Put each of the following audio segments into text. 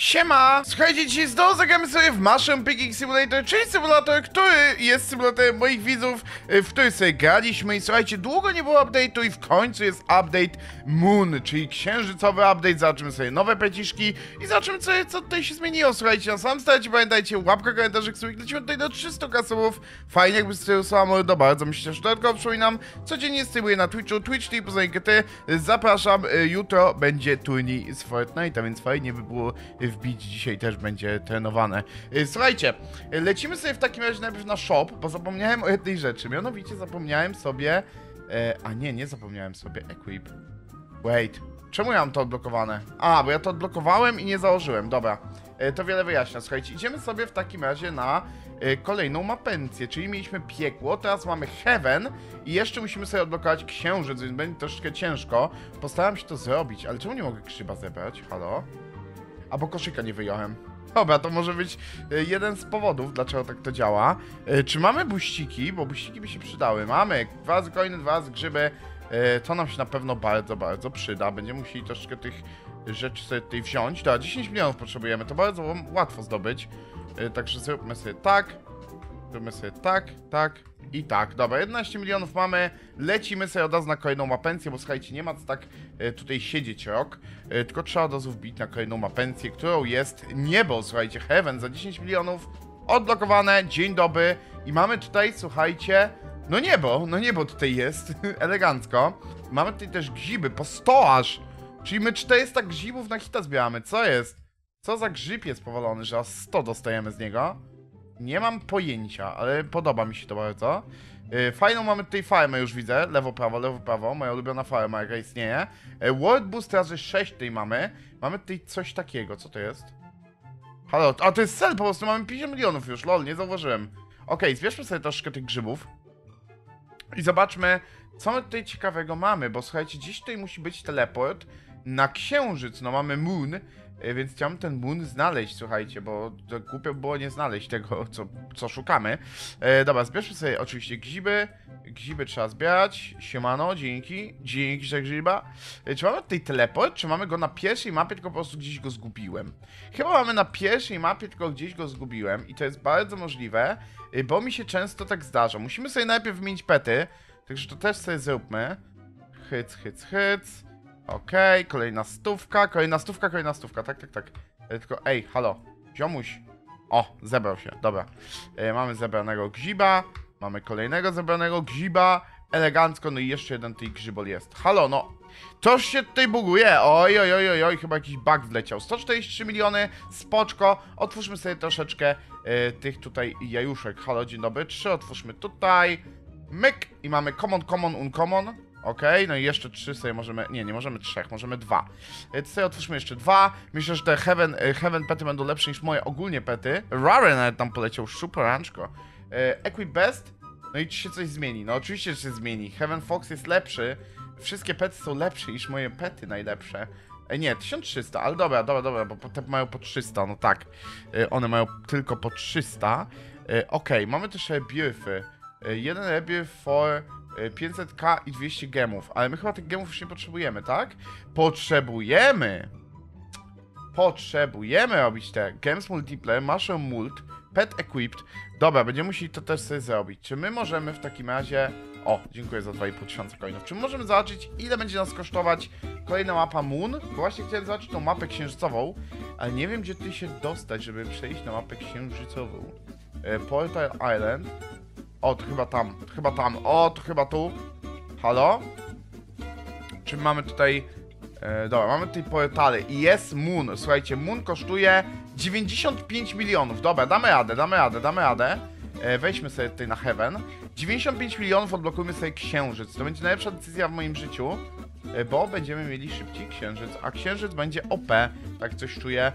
Siema! Słuchajcie, dzisiaj znowu zagramy sobie w Mushroom Picking Simulator, czyli symulator, który jest symulatorem moich widzów, w który sobie graliśmy i słuchajcie, długo nie było update'u i w końcu jest update Moon, czyli księżycowy update, zobaczymy sobie nowe peciszki i zobaczymy sobie, co tutaj się zmieniło. Słuchajcie, na samym starcie pamiętajcie, łapka, komentarzyk, subik, lecimy tutaj do 300 subów, fajnie jakby sobie usłała mordo, bardzo mi się też dodatkowo przypominam, codziennie streamuję na Twitchu, Twitch.tv, poznań GT, zapraszam, jutro będzie turniej z Fortnite'a, więc fajnie by było wbić, dzisiaj też będzie trenowane. Słuchajcie, lecimy sobie w takim razie najpierw na shop, bo zapomniałem o jednej rzeczy, mianowicie zapomniałem sobie... nie zapomniałem sobie equip. Wait, czemu ja mam to odblokowane? Bo ja to odblokowałem i nie założyłem, dobra. To wiele wyjaśnia, słuchajcie, idziemy sobie w takim razie na kolejną mapencję, czyli mieliśmy piekło, teraz mamy heaven i jeszcze musimy sobie odblokować księżyc, więc będzie troszeczkę ciężko. Postaram się to zrobić, ale czemu nie mogę krzyba zebrać? Halo? Albo koszyka nie wyjąłem. Dobra, to może być jeden z powodów, dlaczego tak to działa. Czy mamy buściki? Bo buściki by się przydały. Mamy 2 razy coiny, 2 razy grzyby. To nam się na pewno bardzo, bardzo przyda. Będziemy musieli troszeczkę tych rzeczy sobie tutaj wziąć. Dobra, 10 milionów potrzebujemy. To bardzo łatwo zdobyć. Także zróbmy sobie tak. Zróbmy sobie tak, tak i tak. Dobra, 11 milionów mamy. Lecimy sobie od razu na kolejną mapencję, bo słuchajcie, nie ma co tak tutaj siedzieć rok. Tylko trzeba od razu wbić na kolejną mapencję, którą jest niebo. Słuchajcie, heaven za 10 milionów. Odblokowane, dzień dobry. I mamy tutaj, słuchajcie, no niebo tutaj jest. Elegancko. Mamy tutaj też grzyby, po 100 aż. Czyli my 400 grzybów na hita zbieramy. Co jest? Co za grzyb jest powalony, że aż 100 dostajemy z niego? Nie mam pojęcia, ale podoba mi się to bardzo. Fajną mamy tutaj farmę, już widzę. Lewo, prawo. Moja ulubiona farma, jaka istnieje. World Boost razy 6 tutaj mamy. Mamy tutaj coś takiego, co to jest? Halo, a to jest cel, po prostu mamy 50 milionów już, lol, nie zauważyłem. Okej, zbierzmy sobie troszkę tych grzybów. I zobaczmy, co my tutaj ciekawego mamy, bo słuchajcie, dziś tutaj musi być teleport na księżyc, no mamy moon. Więc chciałem ten moon znaleźć, słuchajcie, bo to głupio było nie znaleźć tego, co szukamy. Dobra, zbierzmy sobie oczywiście grzyby. Grzyby trzeba zbierać. Siemano, dzięki. Dzięki, że grzyba. Czy mamy tutaj teleport, czy mamy go na pierwszej mapie, tylko po prostu gdzieś go zgubiłem? Chyba mamy na pierwszej mapie, tylko gdzieś go zgubiłem i to jest bardzo możliwe, bo mi się często tak zdarza. Musimy sobie najpierw wymienić pety, także to też sobie zróbmy. Hyc, hyc, hyc. Okej, kolejna stówka, tak. Tylko, ej, halo, ziomuś. O, zebrał się, dobra. Mamy zebranego grzyba, mamy kolejnego zebranego grzyba. Elegancko, no i jeszcze jeden tej grzybol jest. Halo, no, coś się tutaj buguje. Oj, chyba jakiś bug wleciał. 143 miliony, spoczko. Otwórzmy sobie troszeczkę tych tutaj jajuszek. Halo, dzień dobry, 3, otwórzmy tutaj. Myk, i mamy common, uncommon. Okej, no i jeszcze 3 sobie możemy... Nie możemy 3, możemy 2. To sobie otwórzmy jeszcze 2. Myślę, że te heaven pety będą lepsze niż moje ogólnie pety. Rare nawet tam poleciał, szuperanczko. Equip best. No i czy się coś zmieni? No oczywiście, że się zmieni. Heaven Fox jest lepszy. Wszystkie pety są lepsze niż moje pety najlepsze. Nie, 1300, ale dobra, bo te mają po 300, no tak. One mają tylko po 300. Okej, mamy też rebirthy. Jeden rebirth for... 500k i 200 gemów, ale my chyba tych gemów już nie potrzebujemy, tak? Potrzebujemy robić te Gems Multiple, Mushroom Mult, Pet Equipped. Dobra, będziemy musieli to też sobie zrobić. Czy my możemy w takim razie... O, dziękuję za 2500 coinów. Czy możemy zobaczyć, ile będzie nas kosztować kolejna mapa Moon? Bo właśnie chciałem zobaczyć tą mapę księżycową, ale nie wiem, gdzie tutaj się dostać, żeby przejść na mapę księżycową. Portal Island. O, to chyba tam, o, to chyba tu. Halo? Czy mamy tutaj... dobra, mamy tutaj portale i jest Moon. Słuchajcie, Moon kosztuje 95 milionów. Dobra, damy radę. Weźmy sobie tutaj na Heaven. 95 milionów odblokujmy sobie księżyc. To będzie najlepsza decyzja w moim życiu, bo będziemy mieli szybciej księżyc, a księżyc będzie OP, tak coś czuję,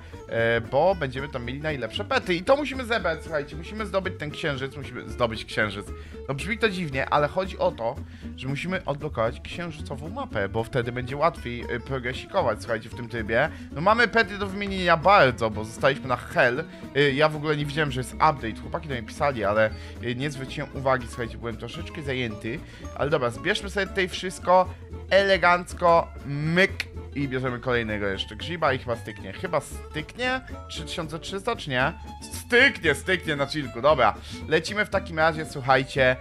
bo będziemy tam mieli najlepsze pety i to musimy zebrać, słuchajcie, musimy zdobyć ten księżyc, musimy zdobyć księżyc. No brzmi to dziwnie, ale chodzi o to, że musimy odblokować księżycową mapę, bo wtedy będzie łatwiej progresikować, słuchajcie, w tym trybie. No mamy pety do wymienienia bardzo, bo zostaliśmy na hell, ja w ogóle nie widziałem, że jest update, chłopaki do mnie pisali, ale nie zwróciłem uwagi, słuchajcie, byłem troszeczkę zajęty, ale dobra, zbierzmy sobie tutaj wszystko elegancko. elegancko, myk i bierzemy kolejnego jeszcze grzyba i chyba styknie. Chyba styknie? 3300 czy nie? Styknie na chillku, dobra. Lecimy w takim razie, słuchajcie,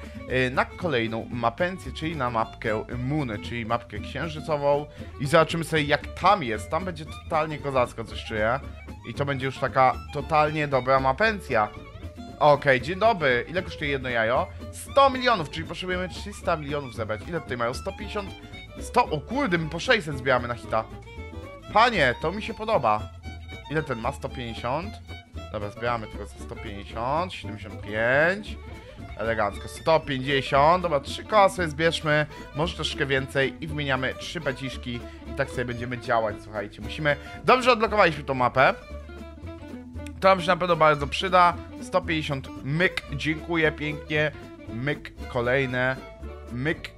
na kolejną mapencję, czyli na mapkę Moon, czyli mapkę księżycową i zobaczymy sobie jak tam jest. Tam będzie totalnie kozacko, coś czuję. I to będzie już taka totalnie dobra mapencja. Okej, dzień dobry. Ile kosztuje jedno jajo? 100 milionów, czyli potrzebujemy 300 milionów zebrać. Ile tutaj mają? 150? 100? O kurde, my po 600 zbieramy na hita. Panie, to mi się podoba. Ile ten ma? 150? Dobra, zbieramy tylko za 150, 75. Elegancko, 150. Dobra, 3 koła sobie zbierzmy, może troszkę więcej i wymieniamy 3 baciszki. I tak sobie będziemy działać, słuchajcie. Musimy... Dobrze odblokowaliśmy tą mapę. To nam się na pewno bardzo przyda. 150, myk, dziękuję pięknie. Myk,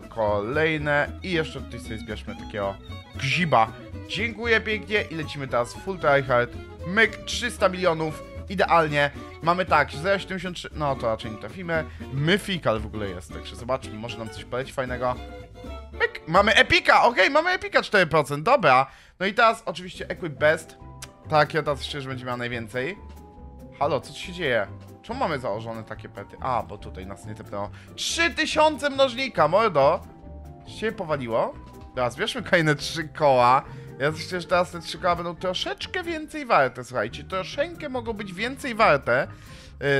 kolejne i jeszcze tutaj sobie zbierzmy takiego grzyba. Dziękuję pięknie i lecimy teraz full tryhard. Myk, 300 milionów, idealnie. Mamy tak, 0,73, no to raczej nie trafimy. Mythical w ogóle jest, także zobaczmy, może nam coś poleci fajnego. Myk, mamy epika, okej, mamy epika 4%, dobra. No i teraz oczywiście equip best. Tak, ja teraz szczerze będzie miał najwięcej. Halo, co tu się dzieje? Czemu mamy założone takie pety? A, bo tutaj nas nie tepnęło. 3000 mnożnika, mordo! Się powaliło. Teraz bierzmy kolejne 3 koła. Ja myślę, że teraz te 3 koła będą troszeczkę więcej warte, słuchajcie. Troszeczkę mogą być więcej warte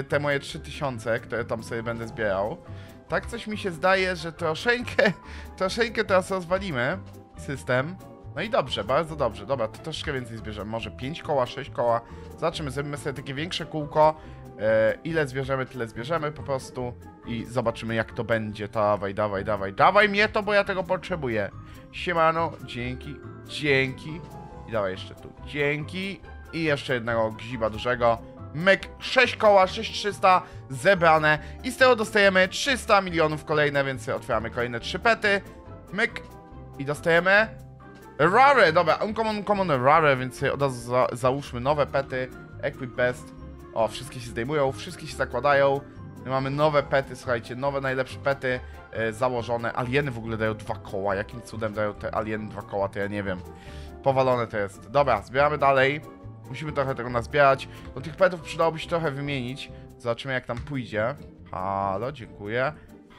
te moje 3000, które tam sobie będę zbierał. Tak coś mi się zdaje, że troszeczkę teraz rozwalimy system. No i dobrze, bardzo dobrze. Dobra, to troszkę więcej zbierzemy. Może 5 koła, 6 koła. Zobaczymy, zrobimy sobie takie większe kółko. Ile zbierzemy, tyle zbierzemy po prostu. I zobaczymy jak to będzie. Dawaj mnie to, bo ja tego potrzebuję. Siemano, dzięki. I dawaj jeszcze tu, dzięki. I jeszcze jednego grzyba dużego. Myk, 6 koła, 6300 zebrane. I z tego dostajemy 300 milionów kolejne, więc otwieramy kolejne 3 pety. Myk. I dostajemy rare, dobra, uncommon rare, więc od razu załóżmy nowe pety. Equip best. O, wszystkie się zdejmują, wszystkie się zakładają. My mamy nowe pety, słuchajcie, nowe najlepsze pety założone. Alieny w ogóle dają 2 koła, jakim cudem dają te alieny 2 koła, to ja nie wiem. Powalone to jest. Dobra, zbieramy dalej. Musimy trochę tego nazbierać. Do tych petów przydałoby się trochę wymienić. Zobaczymy jak tam pójdzie.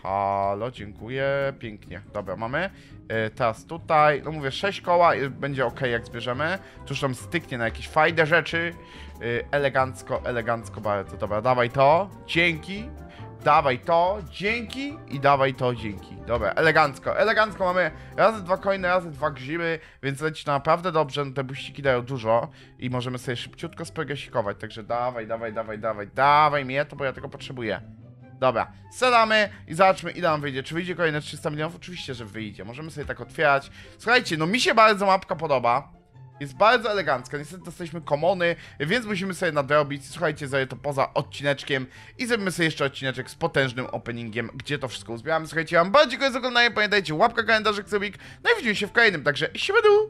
Halo, dziękuję. Pięknie. Dobra, mamy. Teraz tutaj, no mówię, 6 koła, będzie ok, jak zbierzemy. Tuż tam styknie na jakieś fajne rzeczy. Elegancko bardzo. Dobra, dawaj to, dzięki. Dawaj to, dzięki. I dawaj to, dzięki. Dobra, elegancko mamy razy 2 coiny, razy 2 grzyby, więc leci to naprawdę dobrze. No, te buściki dają dużo i możemy sobie szybciutko sprogresikować. Także dawaj mnie to, bo ja tego potrzebuję. Dobra, sedamy i zobaczmy ile nam wyjdzie. Czy wyjdzie kolejne 300 milionów? Oczywiście, że wyjdzie. Możemy sobie tak otwierać. Słuchajcie, no mi się bardzo mapka podoba. Jest bardzo elegancka. Niestety dostaliśmy komony, więc musimy sobie nadrobić. Słuchajcie, zrobię to poza odcineczkiem i zrobimy sobie jeszcze odcineczek z potężnym openingiem, gdzie to wszystko uzbieramy. Słuchajcie, ja wam bardzo dziękuję za oglądanie. Pamiętajcie, łapka, kalendarzyk, subik. No i widzimy się w kolejnym, także siemadu!